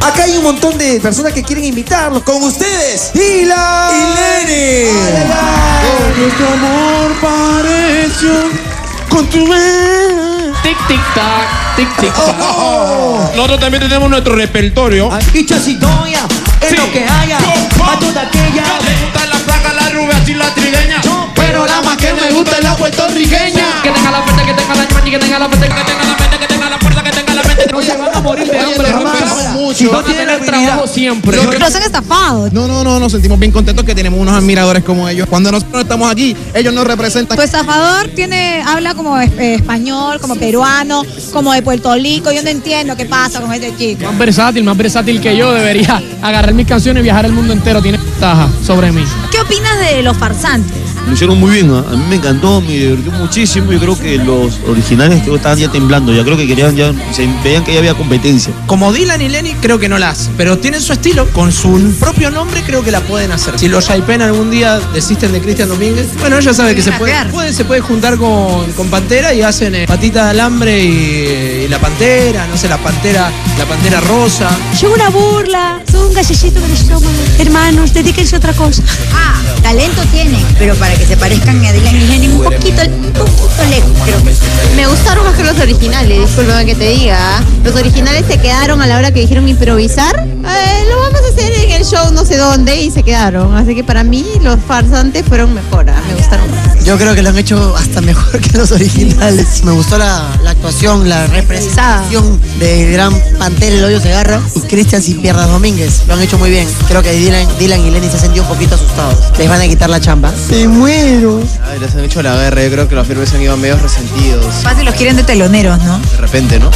Acá hay un montón de personas que quieren invitarlos. Con ustedes, Dyland y Lenny. Con nuestro amor pareció, con tu vez. Tic, tic, tac, tic, tic, tac. Nosotros también tenemos nuestro repertorio. Y chasidoya, es sí, lo que haya. A toda aquella. Me gusta la placa, la rubia, así la trigueña. Pero la más que me gusta es la puertorriqueña. Que tenga la oferta, que tenga la ñoña, que tenga la oferta, que tenga la mente, que tenga la fuerza, que tenga la mente. No se van a morir de hambre, si no tienen trabajo siempre. Pero son estafados. No, nos sentimos bien contentos que tenemos unos admiradores como ellos. Cuando nosotros estamos aquí, ellos nos representan. Tu estafador habla como español, como peruano, como de Puerto Rico. Yo no entiendo qué pasa con este chico. Más versátil que yo. Debería agarrar mis canciones y viajar el mundo entero. Tiene ventaja sobre mí. ¿Qué opinas de los farsantes? Lo hicieron muy bien, ¿eh? A mí me encantó, me divertió muchísimo. Yo creo que los originales estaban ya temblando. Ya creo que querían, ya veían que ya había competencia. Como Dyland y Lenny creo que no la hacen, pero tienen su estilo. Con su propio nombre creo que la pueden hacer. Si los hypean algún día, desisten de Cristian Domínguez. Bueno, ella sabe que se puede juntar con Pantera y hacen patita de alambre y la Pantera, no sé, la Pantera Rosa. Yo una burla, soy un gallillito que les toman. Hermanos, dedíquense a otra cosa. Ah, talento tiene, pero para que se parezcan a Dyland y Lenny un poquito lejos, creo. Me gustaron más que los originales, discúlpame que te diga. Los originales se quedaron a la hora que dijeron improvisar. Lo vamos a hacer en el show no sé dónde y se quedaron. Así que para mí los farsantes fueron mejor, me gustaron más. Yo creo que lo han hecho hasta mejor que los originales. Me gustó la actuación, la representación de Gran Pantera, el hoyo se agarra. Y Cristian sin piernas Domínguez, lo han hecho muy bien. Creo que Dyland y Lenny se han sentido un poquito asustados. Les van a quitar la chamba. ¡Te muero! Ay, les han hecho la guerra, yo creo que los firmes han ido medio resentidos. Fácil, los quieren de teloneros, ¿no? De repente, ¿no?